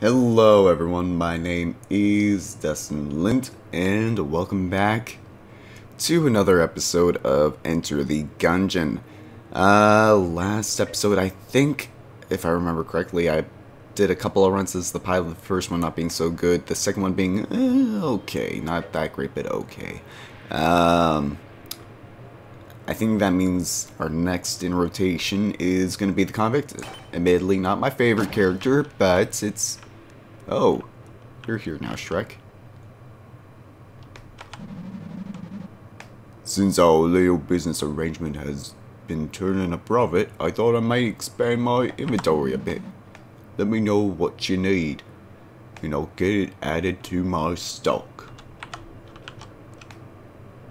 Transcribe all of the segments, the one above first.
Hello everyone, my name is Dustin Lint, and welcome back to another episode of Enter the Gungeon. Last episode, I think, if I remember correctly, I did a couple of runs as the pilot, the first one not being so good, the second one being okay, not that great, but okay. I think that means our next in rotation is going to be the Convict. Admittedly, not my favorite character, but it's... Oh, you're here now, Shrek. Since our little business arrangement has been turning a profit, I thought I might expand my inventory a bit. Let me know what you need, and I'll get it added to my stock.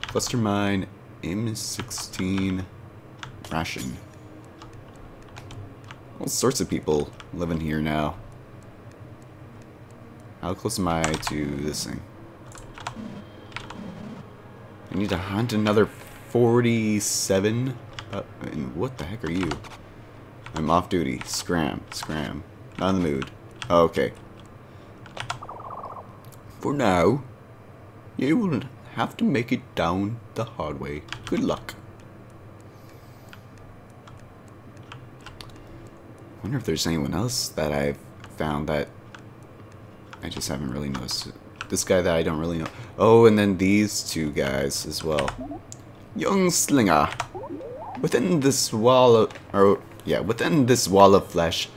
Clustermine M16 ration. All sorts of people living here now. How close am I to this thing? I need to hunt another 47. And what the heck are you? I'm off duty. Scram. Not in the mood. Okay. For now, you will have to make it down the hard way. Good luck. I wonder if there's anyone else that I've found that I just haven't really noticed. This guy that I don't really know. Oh, and then these two guys as well. Young Slinger. Within this wall of... Or, yeah, within this wall of flesh,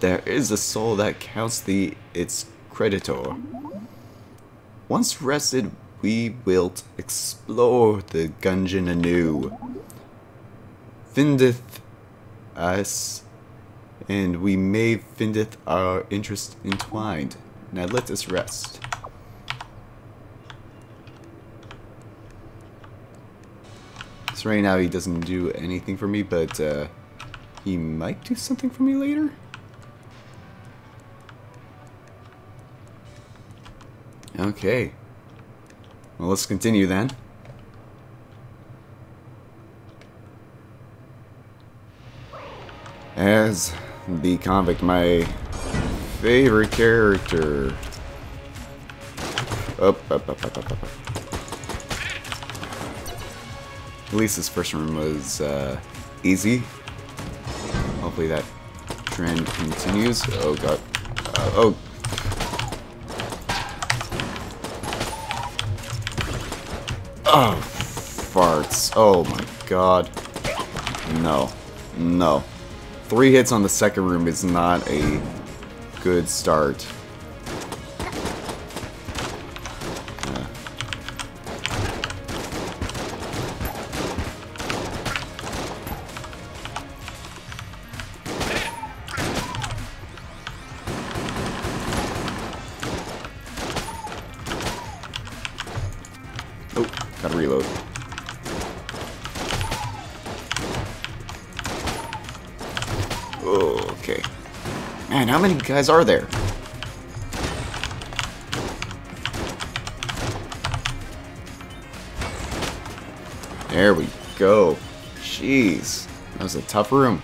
there is a soul that counts its creditor. Once rested, we will explore the Gungeon anew. Findeth us, and we may findeth our interest entwined. Now let us rest. So right now he doesn't do anything for me, but he might do something for me later? Okay. Well, let's continue then. As the Convict, my favorite character. Up. At least this first room was easy. Hopefully that trend continues. Oh god. Oh. Oh, farts. Oh my god. No. No. 3 hits on the second room is not a good start. Reload. Oh, okay. Man, how many guys are there? There we go. Jeez. That was a tough room.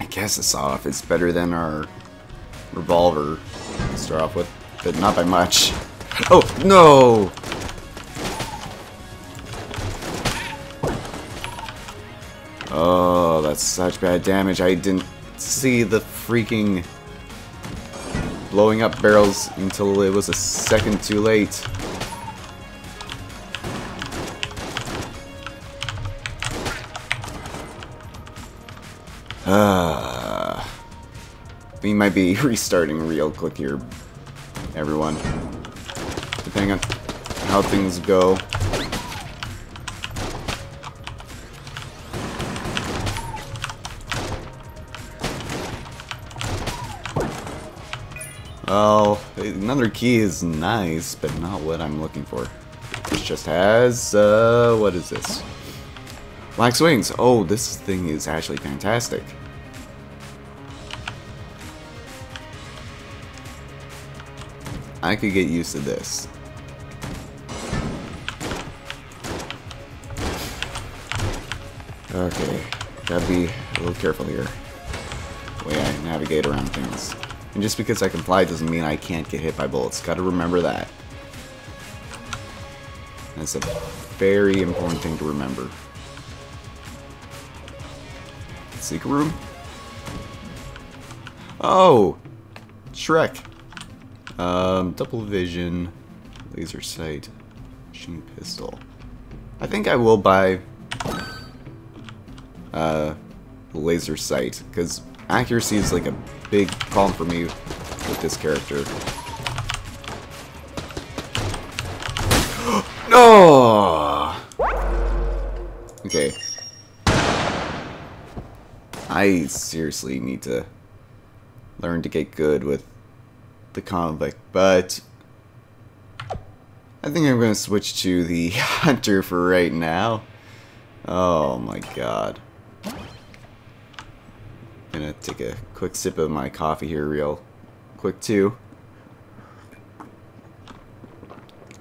I guess the sawed-off is better than our revolver to start off with, but not by much. Oh, no! Oh, that's such bad damage. I didn't see the freaking blowing up barrels until it was a second too late. We might be restarting real quick here, everyone. Depending on how things go. Well, another key is nice, but not what I'm looking for. It just has, what is this? Black wings. Oh, this thing is actually fantastic. I could get used to this. Okay, gotta be a little careful here. way I navigate around things. And just because I can fly doesn't mean I can't get hit by bullets. Gotta remember that. That's a very important thing to remember. Secret room? Oh! Shrek! Double vision, laser sight, machine pistol. I think I will buy laser sight, because accuracy is like a big problem for me with this character. No! Okay. I seriously need to learn to get good with the convict, but I think I'm going to switch to the hunter for right now. Oh my god. I'm going to take a quick sip of my coffee here real quick too.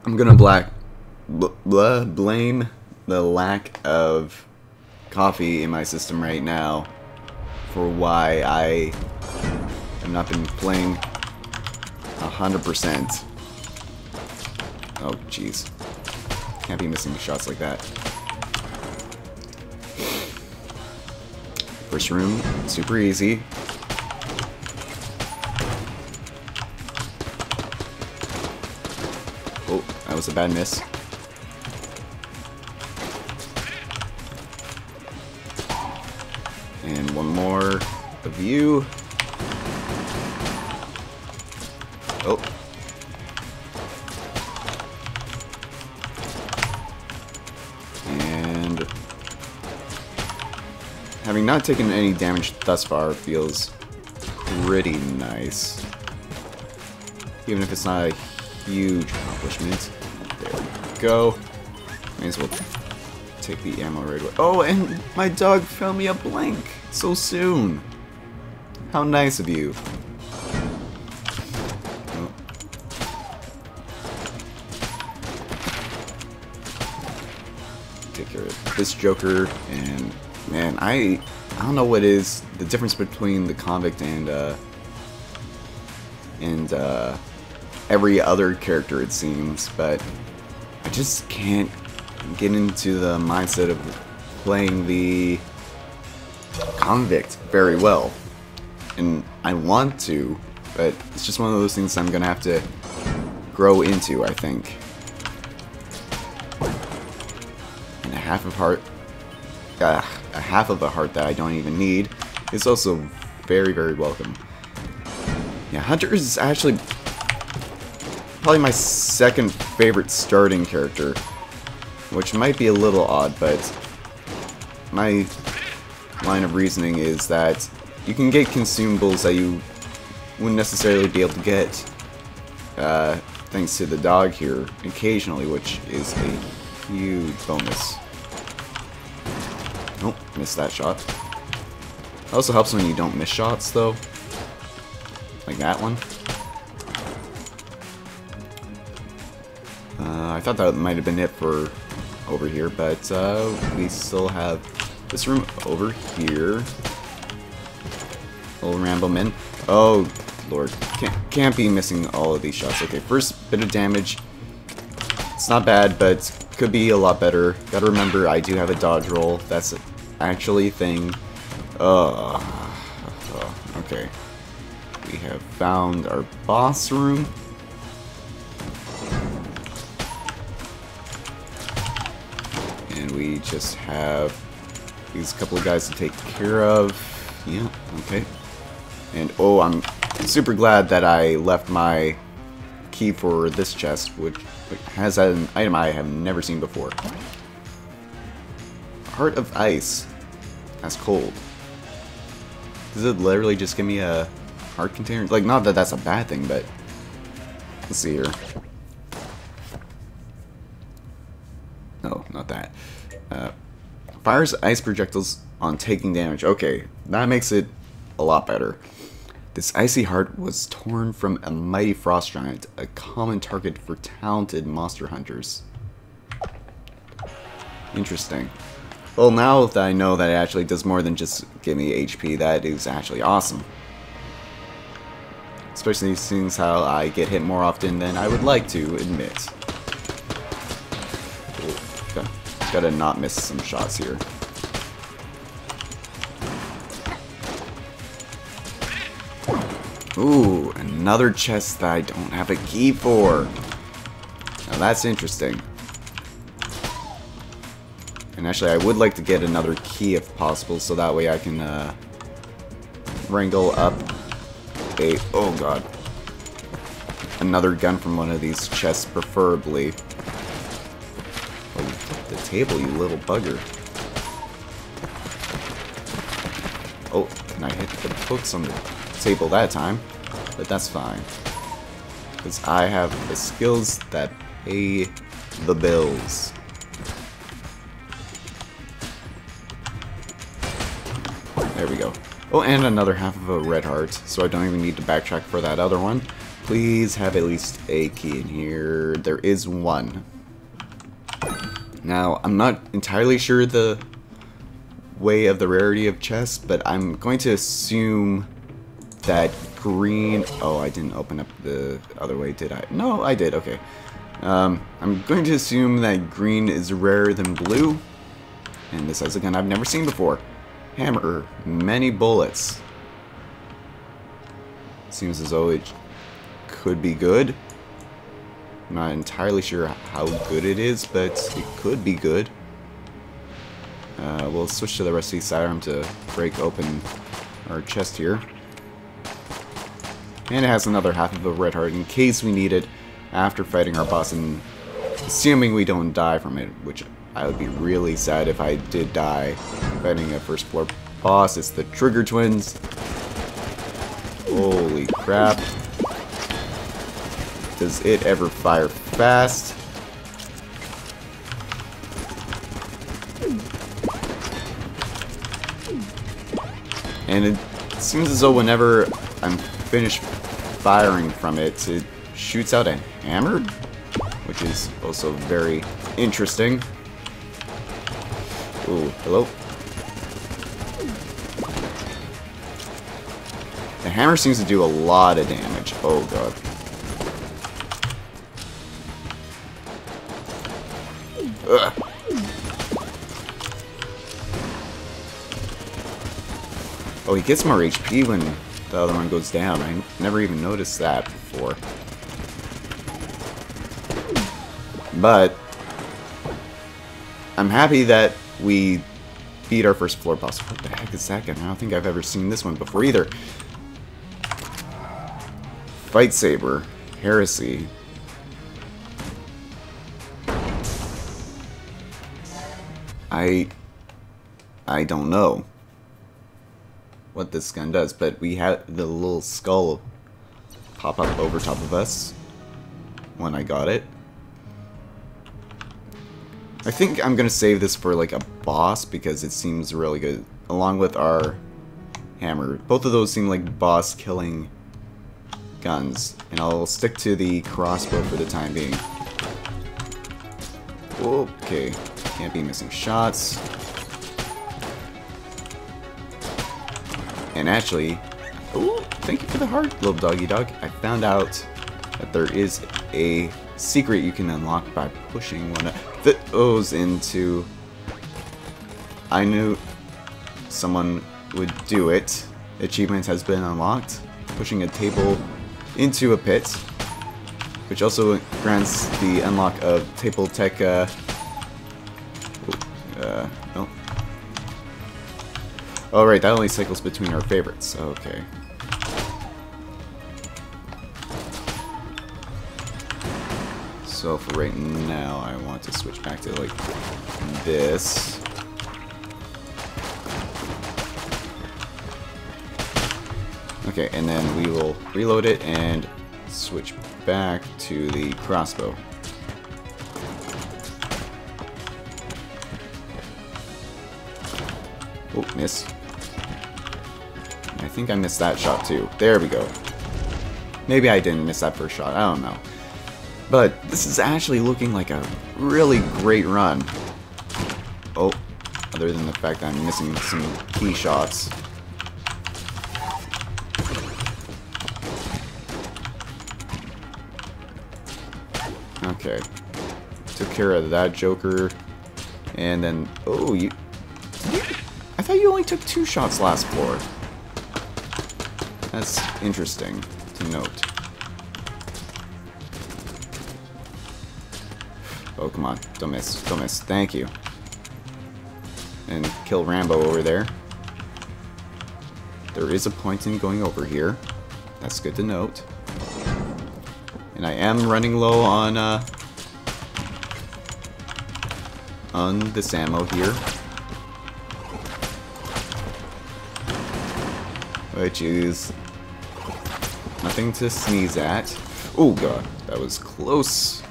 I'm going to blame the lack of coffee in my system right now for why I have not been playing 100%. Oh, jeez. Can't be missing shots like that. First room, super easy. Oh, that was a bad miss. And one more of you. Oh. And having not taken any damage thus far feels pretty nice. Even if it's not a huge accomplishment. There we go. May as well take the ammo right away. Oh, and my dog found me a blank so soon. How nice of you. This Joker, and man, I don't know what is the difference between the convict and every other character, it seems, but I just can't get into the mindset of playing the convict very well, and I want to, but it's just one of those things I'm gonna have to grow into, I think. A half of a heart that I don't even need is also very, very welcome. Yeah, Hunter is actually probably my second favorite starting character, which might be a little odd, but my line of reasoning is that you can get consumables that you wouldn't necessarily be able to get thanks to the dog here occasionally, which is a huge bonus. Nope, missed that shot. It also helps when you don't miss shots, though. Like that one. I thought that might have been it for over here, but we still have this room over here. Little Rambleman. Oh, lord. Can't be missing all of these shots. Okay, first bit of damage. It's not bad, but could be a lot better. Gotta remember, I do have a dodge roll. That's actually a thing. Okay. We have found our boss room. And we just have these couple of guys to take care of. Yeah, okay. And oh, I'm super glad that I left my key for this chest, which has an item I have never seen before. Heart of Ice. That's cold. Does it literally just give me a heart container? Like, not that that's a bad thing, but let's see here. No, not that. Fires ice projectiles on taking damage. Okay, that makes it a lot better. This icy heart was torn from a mighty frost giant, a common target for talented monster hunters. Interesting. Well, now that I know that it actually does more than just give me HP, that is actually awesome. Especially seeing how I get hit more often than I would like to admit. Ooh, gotta not miss some shots here. Ooh, another chest that I don't have a key for. Now that's interesting. And actually, I would like to get another key if possible, so that way I can wrangle up a... oh god. Another gun from one of these chests, preferably. Oh, the table, you little bugger. Oh, and I hit the books on the table that time, but that's fine. Because I have the skills that pay the bills. There we go. Oh, and another half of a red heart, so I don't even need to backtrack for that other one. Please have at least a key in here. There is one. Now, I'm not entirely sure the way of the rarity of chests, but I'm going to assume that green... oh, I didn't open up the other way, did I? No, I did, okay. I'm going to assume that green is rarer than blue. And this has a gun I've never seen before. Hammer. Many bullets. Seems as though it could be good. I'm not entirely sure how good it is, but it could be good. We'll switch to the rest of the sidearm to break open our chest here. And it has another half of a red heart in case we need it after fighting our boss and assuming we don't die from it, which I would be really sad if I did die fighting a first floor boss. It's the Trigger Twins. Holy crap. Does it ever fire fast? And it seems as though whenever I'm finished firing from it, it shoots out a hammer, which is also very interesting. Ooh, hello. The hammer seems to do a lot of damage. Oh god. Ugh. Oh, he gets more HP when the other one goes down. I never even noticed that before. But I'm happy that we beat our first floor boss. What the heck is that gun? I don't think I've ever seen this one before either. Fightsabre. Heresy. I don't know what this gun does, but we had the little skull pop up over top of us when I got it. I think I'm gonna save this for like a boss because it seems really good, along with our hammer. Both of those seem like boss killing guns, and I'll stick to the crossbow for the time being. Okay, can't be missing shots. And actually, ooh, thank you for the heart, little doggy dog. I found out that there is a secret you can unlock by pushing one of those into... I knew someone would do it. Achievement has been unlocked. Pushing a table into a pit, which also grants the unlock of table tech... no. Oh right, that only cycles between our favorites. Okay. So for right now, I want to switch back to like this. Okay, and then we will reload it and switch back to the crossbow. Oh, miss. I think I missed that shot too. There we go. Maybe I didn't miss that first shot, I don't know. But this is actually looking like a really great run. Oh, other than the fact that I'm missing some key shots. Okay. Took care of that Joker. And then... Oh, you... I thought you only took 2 shots last floor. That's interesting to note. Oh, come on. Don't miss. Don't miss. Thank you. And kill Rambo over there. There is a point in going over here. That's good to note. And I am running low on this ammo here. Which is nothing to sneeze at. Oh god, that was close.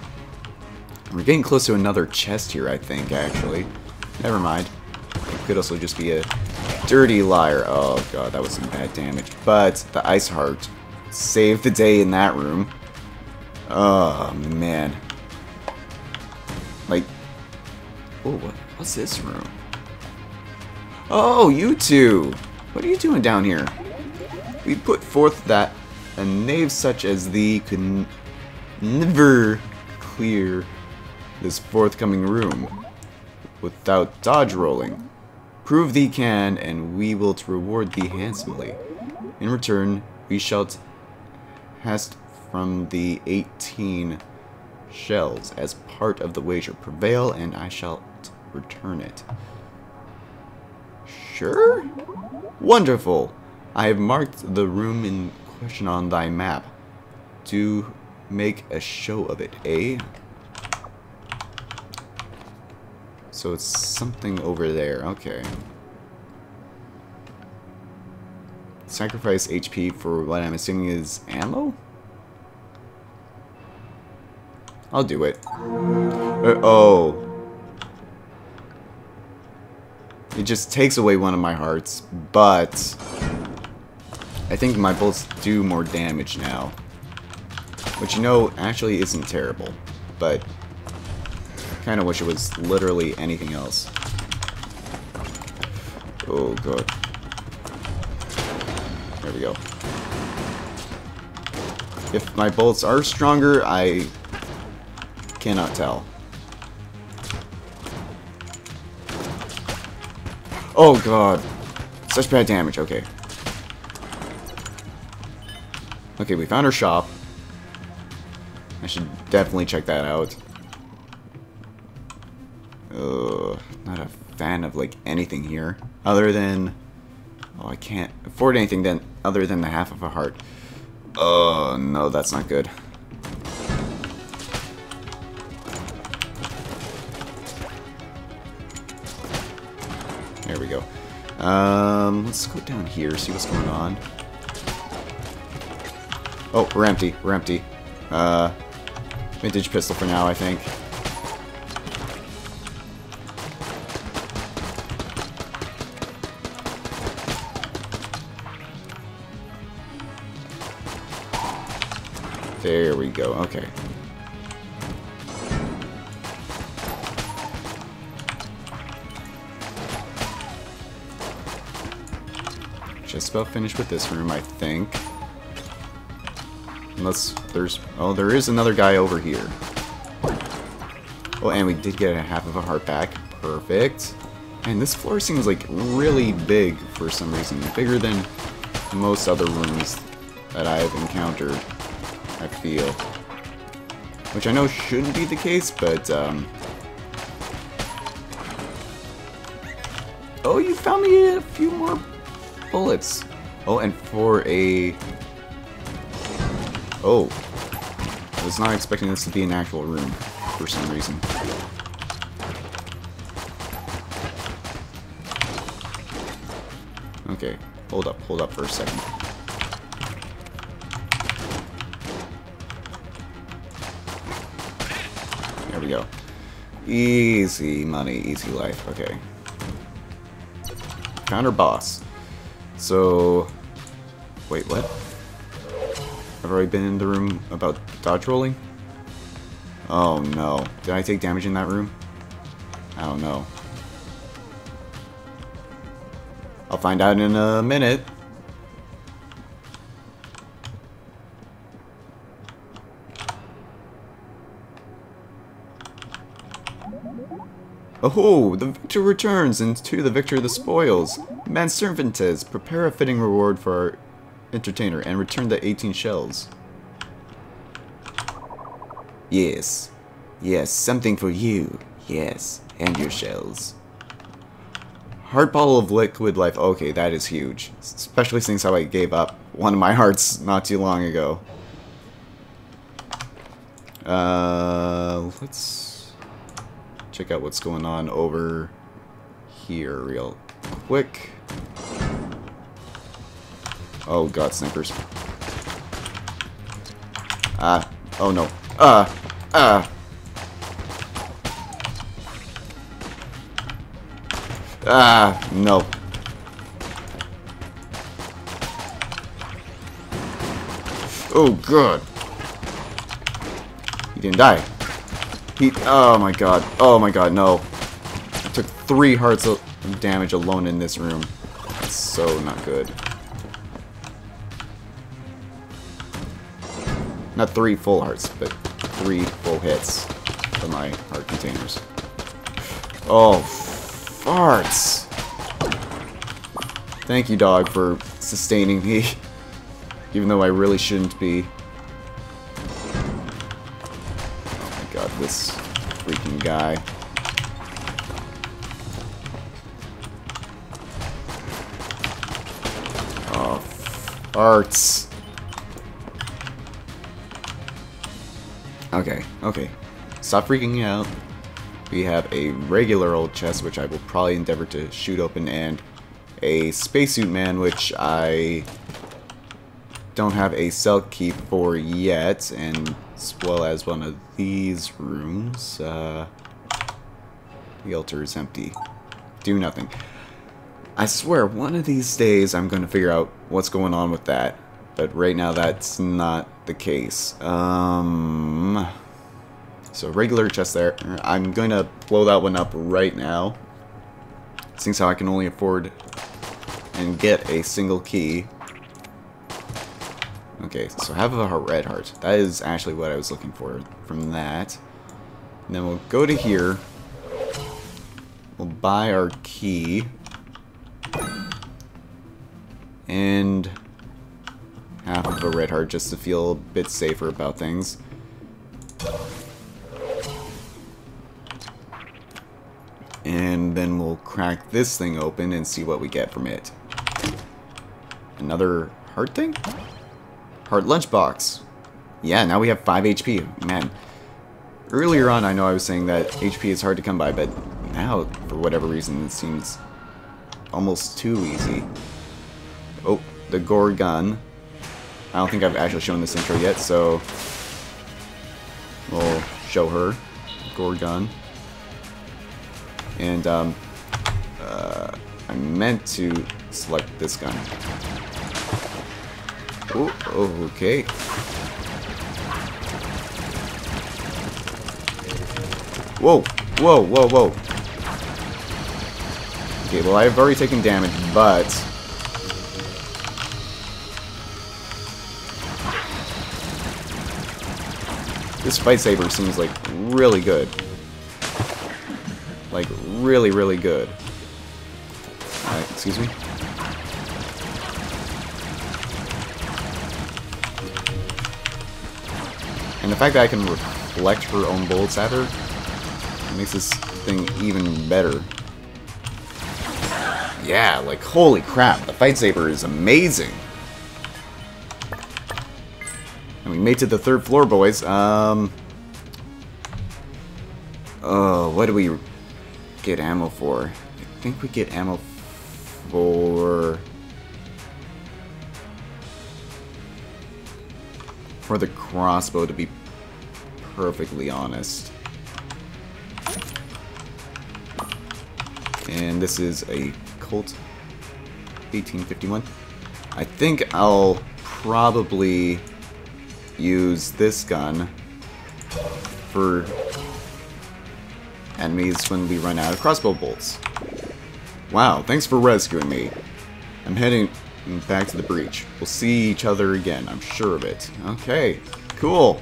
We're getting close to another chest here, I think, actually. Never mind. It could also just be a dirty liar. Oh god, that was some bad damage. But the ice heart saved the day in that room. Oh man. Like, oh, what's this room? Oh, you two! What are you doing down here? We put forth that a knave such as thee could never clear this forthcoming room without dodge rolling. Prove thee can, and we will reward thee handsomely. In return, we shall hast from the 18 shells as part of the wager. Prevail, and I shall return it. Sure? Wonderful! I have marked the room in question on thy map. Do make a show of it, eh? So it's something over there. Okay. Sacrifice HP for what I'm assuming is ammo? I'll do it. Oh. It just takes away one of my hearts, but I think my bullets do more damage now. Which, you know, actually isn't terrible, but kind of wish it was literally anything else. Oh god. There we go. If my bullets are stronger, I cannot tell. Oh god. Such bad damage. Okay. Okay, we found our shop. I should definitely check that out. Ugh. Not a fan of, like, anything here. Other than... Oh, I can't afford anything then other than the half of a heart. Oh, no, that's not good. There we go. Let's go down here, see what's going on. Oh, we're empty. We're empty. Vintage pistol for now, I think. There we go. Okay. Just about finished with this room, I think. Unless there's... Oh, there is another guy over here. Oh, and we did get a half of a heart back. Perfect. And this floor seems, like, really big for some reason. Bigger than most other rooms that I've encountered, I feel. Which I know shouldn't be the case, but, Oh, you found me a few more... bullets. Oh, and for a... Oh. I was not expecting this to be an actual room for some reason. Okay. Hold up for a second. There we go. Easy money, easy life. Okay. Found our boss. So, wait, what? I've already been in the room about dodge rolling? Oh no. Did I take damage in that room? I don't know. I'll find out in a minute. Oh, the victor returns, and to the victor the spoils. Manservantes, prepare a fitting reward for our entertainer, and return the 18 shells. Yes. Yes, something for you. Yes, and your shells. Heart bottle of liquid life. Okay, that is huge. Especially since how I gave up one of my hearts not too long ago. Let's check out what's going on over here real quick. Oh god, snipers. Oh no. No. Oh, good. He didn't die. Oh my god. Oh my god, no. I took 3 hearts of damage alone in this room. That's so not good. Not 3 full hearts, but 3 full hits for my heart containers. Oh, farts! Thank you, dog, for sustaining me, even though I really shouldn't be. Oh my god, this freaking guy. Oh, farts! Okay, okay. Stop freaking out. We have a regular old chest, which I will probably endeavor to shoot open, and a spacesuit man, which I don't have a cell key for yet, and as well as one of these rooms. The altar is empty. Do nothing. I swear, one of these days I'm going to figure out what's going on with that, but right now that's not the case. So regular chest there. I'm going to blow that one up right now, since I can only afford and get a single key. Okay, so have a red heart. That is actually what I was looking for from that. And then we'll go to here. We'll buy our key. And half of a red heart just to feel a bit safer about things. And then we'll crack this thing open and see what we get from it. Another heart thing? Heart lunchbox. Yeah, now we have 5 HP. Man. Earlier on, I know I was saying that HP is hard to come by, but now, for whatever reason, it seems almost too easy. Oh, the Gorgun. I don't think I've actually shown this intro yet, so we'll show her. Gorgun. And, I meant to select this gun. Ooh, oh, okay. Whoa, whoa, whoa, whoa. Okay, well, I've already taken damage, but this Fightsabre seems, like, really good. Like, really, really good. Excuse me? And the fact that I can reflect her own bolts at her makes this thing even better. Yeah, like, holy crap, the Fightsabre is amazing! And we made it to the 3rd floor, boys. Oh, what do we get ammo for? I think we get ammo for the crossbow, to be perfectly honest. And this is a Colt 1851. I think I'll probably use this gun for enemies when we run out of crossbow bolts. Wow, thanks for rescuing me. I'm heading back to the breach. We'll see each other again, I'm sure of it. Okay, cool.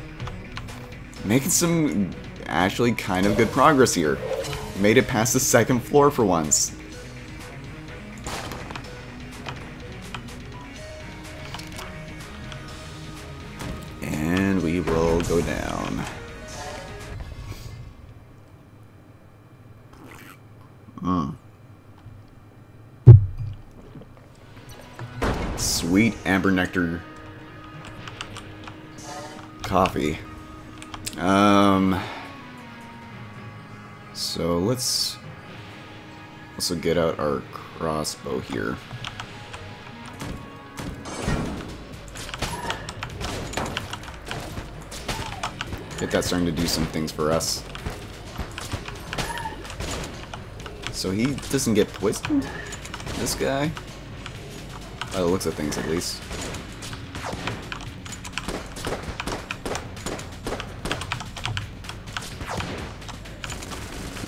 Making some actually kind of good progress here. Made it past the second floor for once. And we will go down. Sweet amber nectar coffee. So let's also get out our crossbow here. Get that starting to do some things for us. So he doesn't get poisoned? This guy? By the looks of things, at least.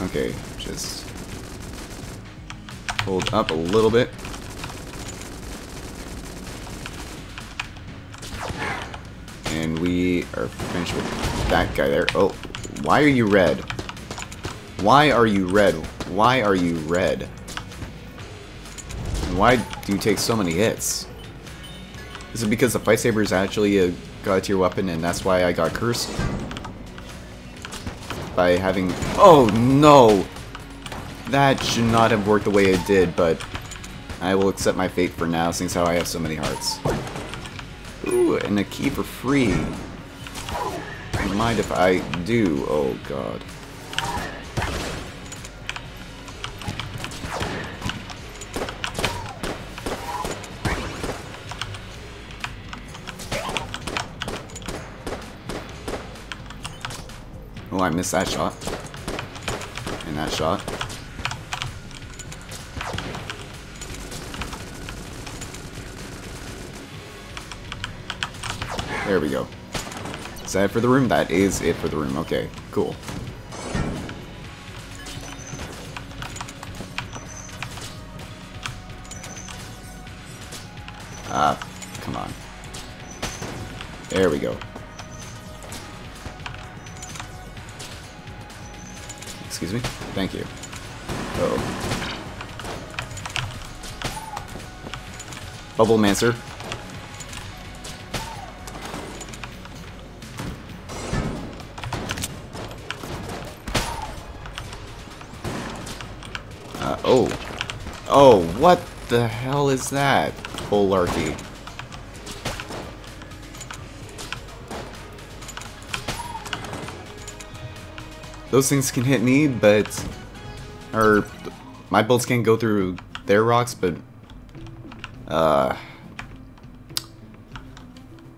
Okay, just hold up a little bit. And we are finished with that guy there. Oh, why are you red? Why are you red? Why are you red? And why do you take so many hits? Is it because the Fightsabre is actually a god tier weapon and that's why I got cursed? By having... Oh no! That should not have worked the way it did, but I will accept my fate for now, since how I have so many hearts. Ooh, and a key for free. Don't mind if I do. Oh god. Oh, I missed that shot. And that shot. There we go. Is that it for the room? That is it for the room. Okay, cool. Ah, come on. There we go. Excuse me? Thank you. Uh-oh. Bubble Mancer. Oh, what the hell is that? Bullarky. Those things can hit me, but... Or, my bolts can't go through their rocks, but...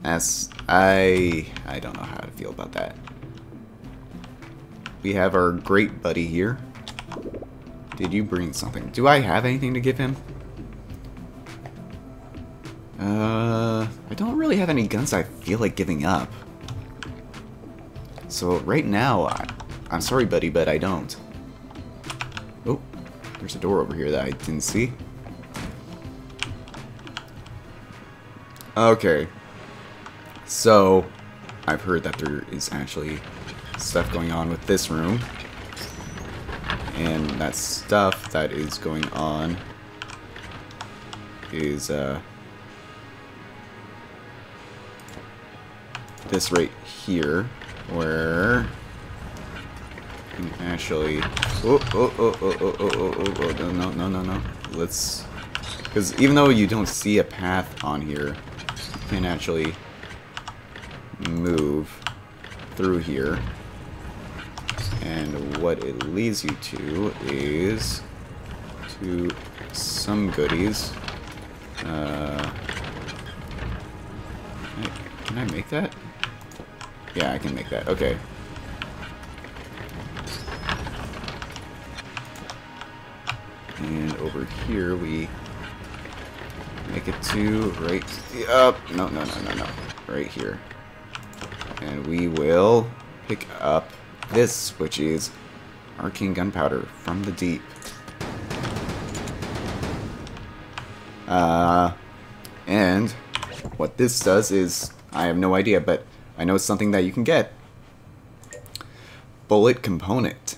That's... I don't know how to feel about that. We have our great buddy here. Did you bring something? Do I have anything to give him? I don't really have any guns I feel like giving up. So, right now, I'm sorry, buddy, but I don't. Oh, there's a door over here that I didn't see. Okay. So, I've heard that there is actually stuff going on with this room. And that stuff that is going on is, this right here, where... Actually, oh, no, let's, because even though you don't see a path on here, you can actually move through here, and what it leads you to is to some goodies. Can I make that? Yeah, I can make that, okay. And over here we make it to right up. No. Right here. And we will pick up this, which is arcane gunpowder from the deep. And what this does is, I have no idea, but I know it's something that you can get. Bullet component.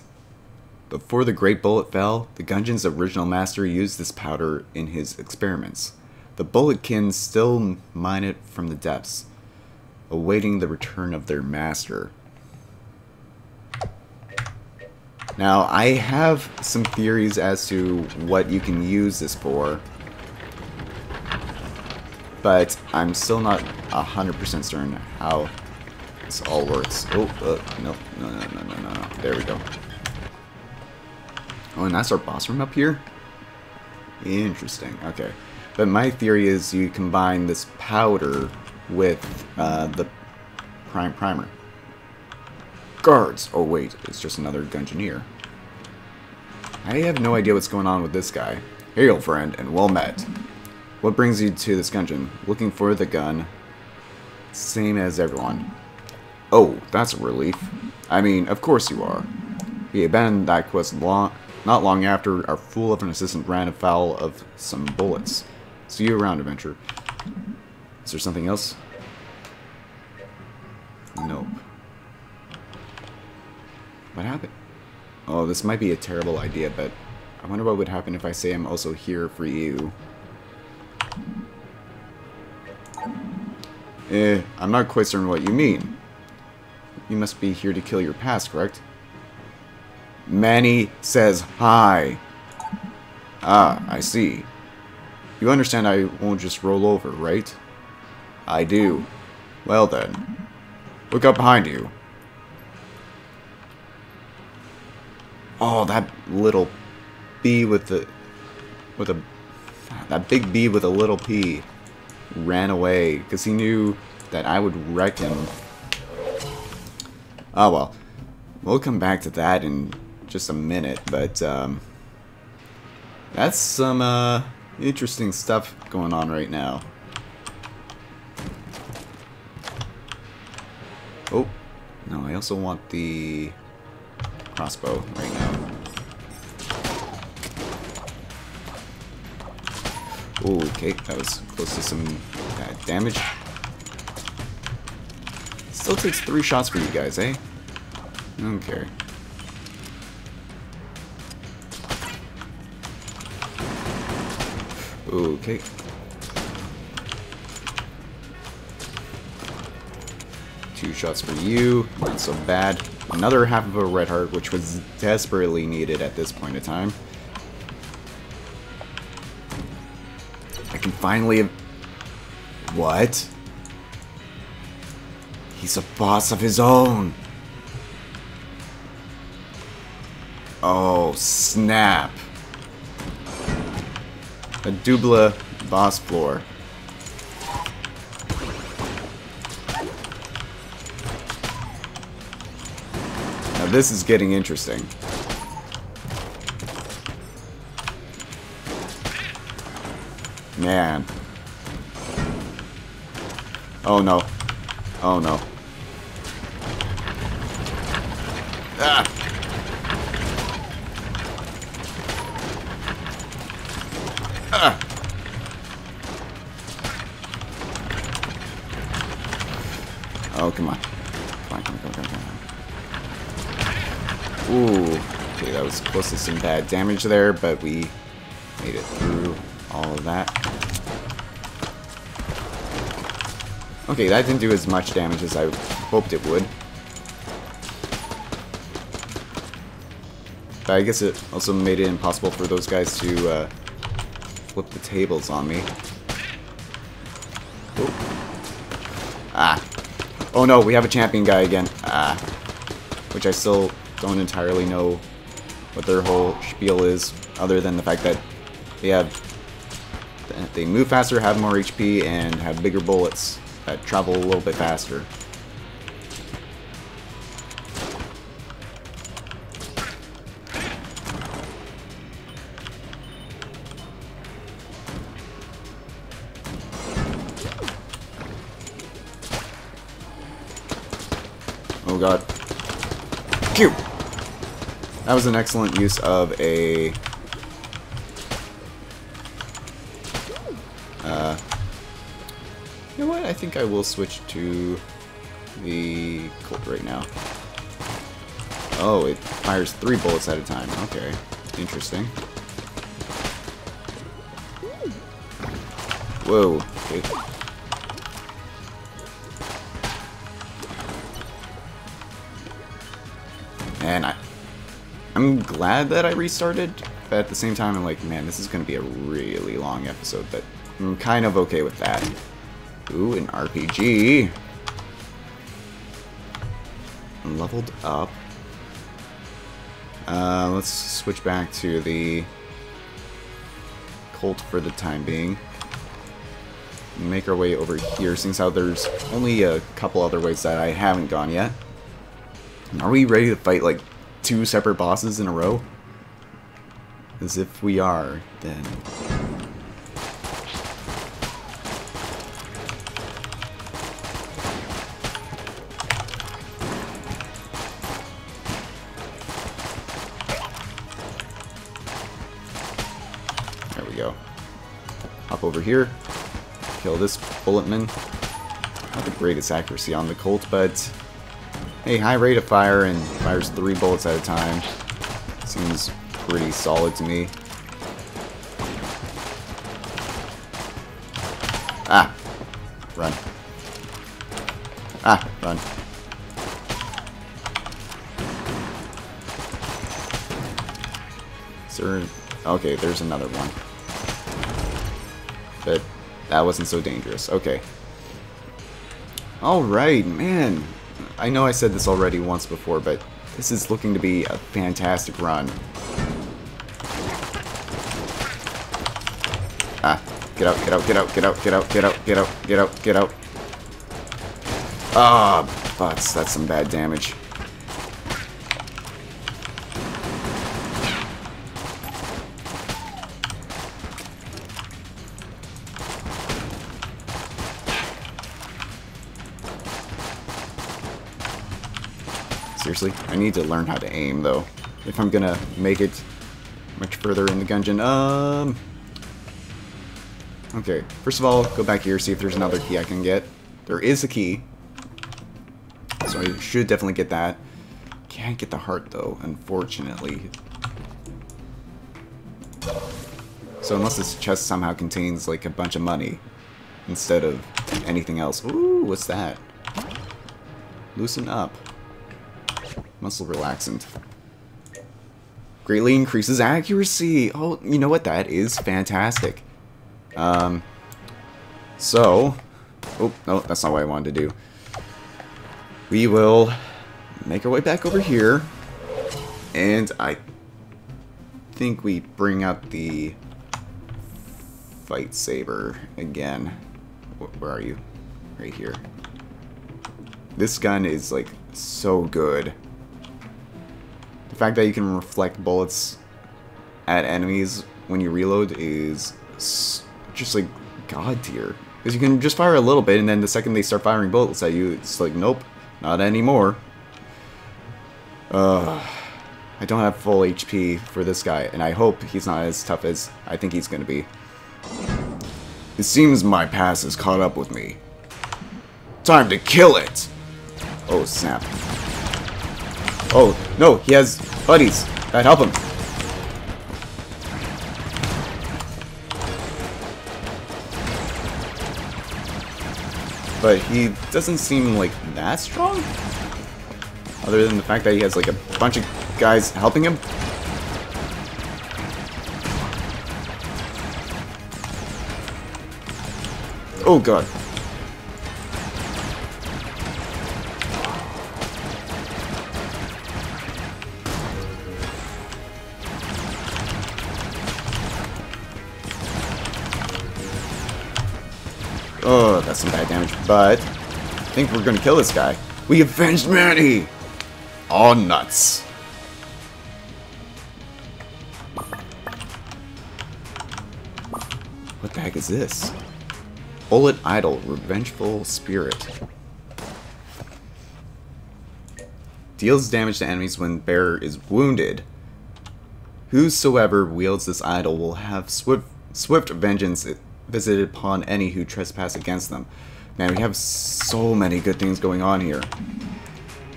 Before the Great Bullet fell, the Gungeon's original master used this powder in his experiments. The Bulletkin still mine it from the depths, awaiting the return of their master. Now, I have some theories as to what you can use this for, but I'm still not 100% certain how this all works. Oh, no. There we go. Oh, and that's our boss room up here? Interesting, okay. But my theory is you combine this powder with the primer. Guards! Oh wait, it's just another Gungeoneer. I have no idea what's going on with this guy. Hey old friend, and well met. What brings you to this Gungeon? Looking for the gun. Same as everyone. Oh, that's a relief. I mean, of course you are. We abandoned that quest not long after our fool of an assistant ran afoul of some bullets. See you around, adventure. Is there something else? Nope. What happened? Oh, this might be a terrible idea, but I wonder what would happen if I say I'm also here for you. I'm not quite certain what you mean. You must be here to kill your past, correct? Manny says hi. Ah, I see. You understand I won't just roll over, right? I do. Well then. Look up behind you. Oh, that little bee with the... That big bee with a little P ran away, because he knew that I would wreck him. Oh, well. We'll come back to that in just a minute, but... that's some interesting stuff going on right now. Oh, no, I also want the... crossbow right now. Ooh, okay, that was close to some bad damage. Still takes 3 shots for you guys, eh? Okay. Ooh, okay. Two shots for you, not so bad. Another half of a red heart, which was desperately needed at this point in time. I can finally... What? He's a boss of his own! Oh, snap! A dubla boss floor. This is getting interesting. Man. Oh no. Oh no. Ah! Ah! Oh, come on. Come on. Ooh, okay, that was close to some bad damage there, but we made it through all of that. Okay, that didn't do as much damage as I hoped it would. But I guess it also made it impossible for those guys to flip the tables on me. Ooh. Ah. Oh no, we have a champion guy again. Ah. Which I still... don't entirely know what their whole spiel is, other than the fact that they move faster, have more HP, and have bigger bullets that travel a little bit faster. Oh god. Cute! That was an excellent use of a that, I think I will switch to the Colt right now. Oh, it fires 3 bullets at a time. Okay, interesting. Whoa, okay. And I'm glad that I restarted, but at the same time I'm like, man, this is going to be a really long episode, but I'm kind of okay with that. Ooh, an RPG. I'm leveled up. Let's switch back to the Colt for the time being. Make our way over here, since how there's only a couple other ways that I haven't gone yet. Are we ready to fight, like, 2 separate bosses in a row? As if we are, then... There we go. Hop over here. Kill this bulletman. Not the greatest accuracy on the Colt, but... Hey, high rate of fire and fires 3 bullets at a time. Seems pretty solid to me. Ah! Run. Ah! Run. Sir, okay, there's another one. But that wasn't so dangerous. Okay. Alright, man. I know I said this already once before, but this is looking to be a fantastic run. Ah, get out, get out, get out, get out, get out, get out, get out, get out, get out. Ah, butts, that's some bad damage. Seriously, I need to learn how to aim, though, if I'm gonna make it much further in the Gungeon. Okay, first of all, go back here, see if there's another key I can get. There is a key, so I should definitely get that. Can't get the heart, though, unfortunately. So unless this chest somehow contains, like, a bunch of money instead of anything else. Ooh, what's that? Loosen up. Muscle relaxant. Greatly increases accuracy! Oh, you know what? That is fantastic. Oh, no, that's not what I wanted to do. We will make our way back over here. And I think we bring out the Fightsabre again. Where are you? Right here. This gun is, like, so good. The fact that you can reflect bullets at enemies when you reload is just like god tier. Because you can just fire a little bit and then the second they start firing bullets at you, it's like, nope, not anymore. I don't have full HP for this guy, and I hope he's not as tough as I think he's going to be. It seems my past has caught up with me. Time to kill it! Oh, snap. Oh, no, he has buddies. That help him. But he doesn't seem, like, that strong? Other than the fact that he has, like, a bunch of guys helping him? Oh, God. Oh, that's some bad damage, but I think we're gonna kill this guy. We avenged Manny! All nuts. What the heck is this? Bullet Idol, Revengeful Spirit. Deals damage to enemies when bearer is wounded. Whosoever wields this idol will have swift vengeance visited upon any who trespass against them. Man, we have so many good things going on here.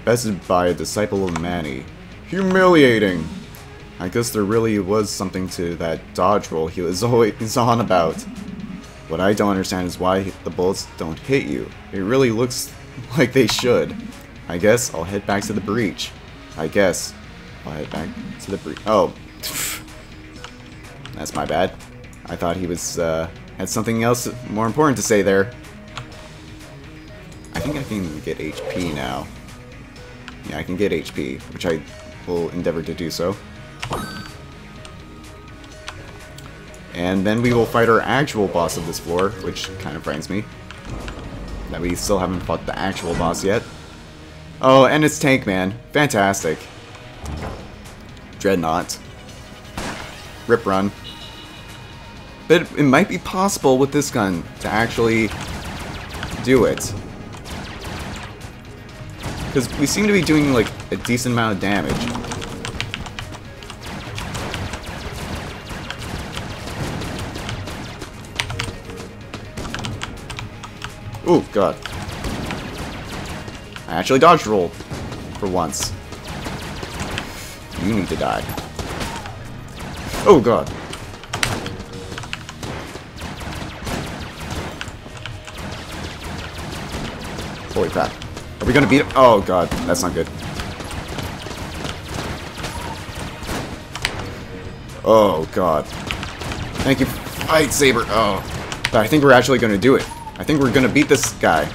Bested by a disciple of Manny. Humiliating! I guess there really was something to that dodge roll he was always on about. What I don't understand is why the bullets don't hit you. It really looks like they should. I guess I'll head back to the breach. Oh. That's my bad. I thought he was, had something else more important to say there. I think I can get HP now. Yeah, I can get HP, which I will endeavor to do so. And then we will fight our actual boss of this floor, which kind of frightens me. That we still haven't fought the actual boss yet. Oh, and it's Tank Man. Fantastic. Dreadnought. Rip run. But it might be possible with this gun to actually do it. Because we seem to be doing, like, a decent amount of damage. Oh, God. I actually dodge roll for once. You need to die. Oh, God. Holy crap. Are we gonna beat him? Oh god, that's not good. Oh god. Thank you, Fightsabre. Oh. But I think we're actually gonna do it. I think we're gonna beat this guy.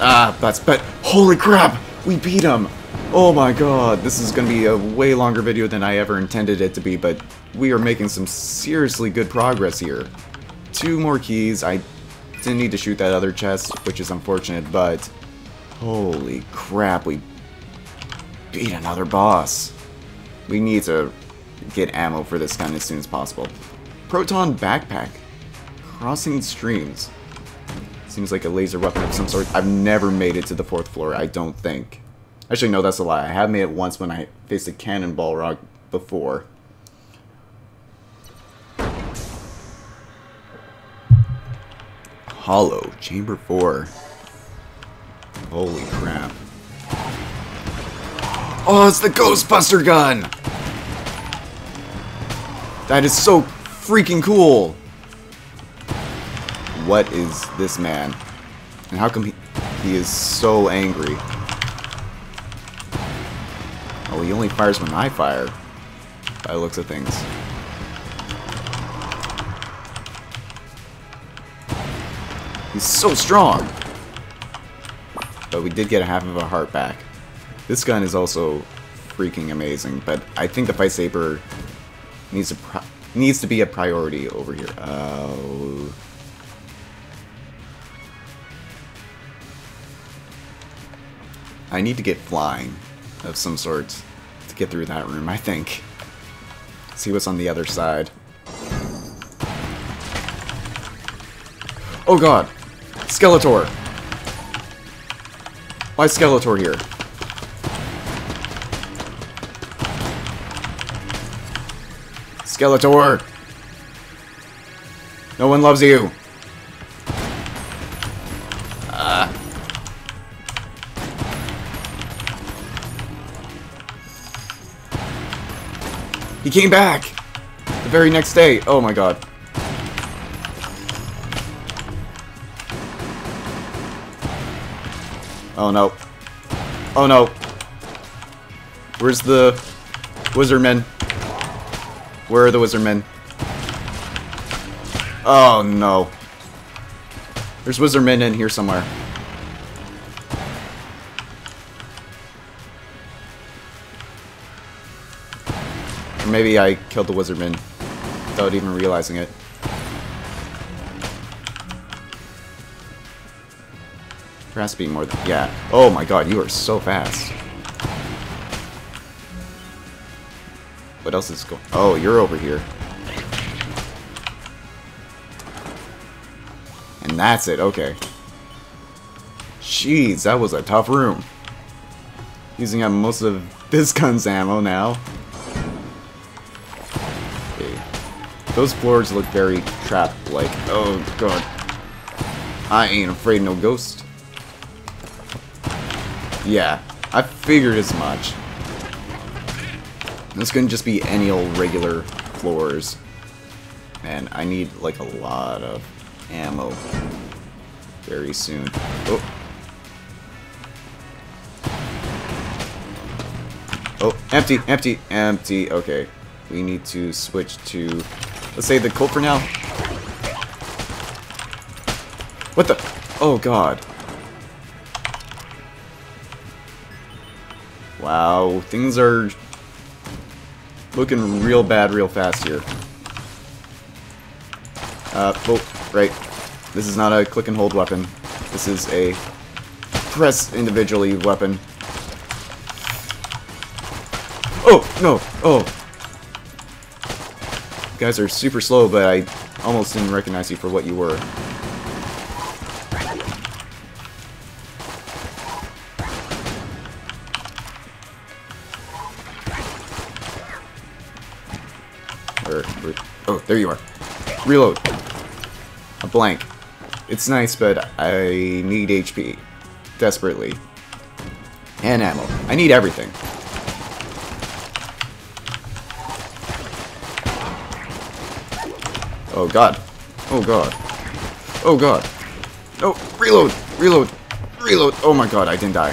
Ah, that's but holy crap! We beat him! Oh my god, this is going to be a way longer video than I ever intended it to be, but we are making some seriously good progress here. 2 more keys, I didn't need to shoot that other chest, which is unfortunate, but holy crap, we beat another boss. We need to get ammo for this gun as soon as possible. Proton backpack, crossing streams. Seems like a laser weapon of some sort. I've never made it to the 4th floor, I don't think. Actually, no, that's a lie. I have made it once when I faced a cannonball rock before. Hollow. Chamber 4. Holy crap. Oh, it's the Ghostbuster gun! That is so freaking cool! What is this man? And how come he is so angry? Oh, he only fires when I fire, by the looks of things. He's so strong! But we did get a half of a heart back. This gun is also freaking amazing, but I think the Fightsabre needs to be a priority over here. Oh... I need to get flying of some sort to get through that room, I think. See what's on the other side. Oh god! Skeletor! Why is Skeletor here? Skeletor! No one loves you! He came back! The very next day! Oh my god. Oh no. Oh no. Where's the Wizardmen? Where are the Wizardmen? Oh no. There's Wizardmen in here somewhere. Maybe I killed the Wizardman without even realizing it. Perhaps be more than... Yeah. Oh my god, you are so fast. What else is going... Oh, you're over here. And that's it, okay. Jeez, that was a tough room. using up most of this gun's ammo now. Okay. Those floors look very trap-like. Oh god. I ain't afraid no ghost. Yeah, I figured as much. This couldn't just be any old regular floors. Man, I need like a lot of ammo very soon. Oh. Oh, empty, empty, empty. Okay. We need to switch to, let's say, the Colt for now. What the? Oh, god. Wow. Things are looking real bad real fast here. Oh, right. This is not a click and hold weapon. This is a press individually weapon. Oh, no, oh. You guys are super slow, but I almost didn't recognize you for what you were. Where, oh, there you are. Reload. A blank. It's nice, but I need HP. Desperately. And ammo. I need everything. Oh god. Oh god. Oh god. No! Oh, reload! Reload! Reload! Oh my god, I didn't die.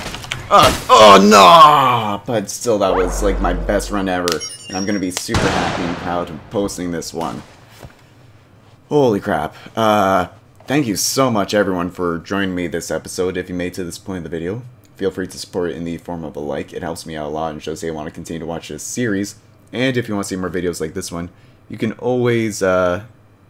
Oh no! But still, that was like my best run ever. And I'm gonna be super happy about posting this one. Holy crap. Thank you so much everyone for joining me this episode. If you made it to this point of the video, feel free to support it in the form of a like. It helps me out a lot and shows that you want to continue to watch this series. And if you want to see more videos like this one, you can always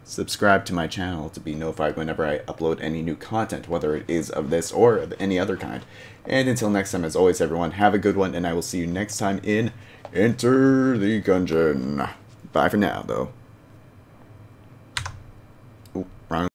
subscribe to my channel to be notified whenever I upload any new content, whether it is of this or of any other kind. And until next time, as always, everyone, have a good one, and I will see you next time in Enter the Gungeon. Bye for now, though.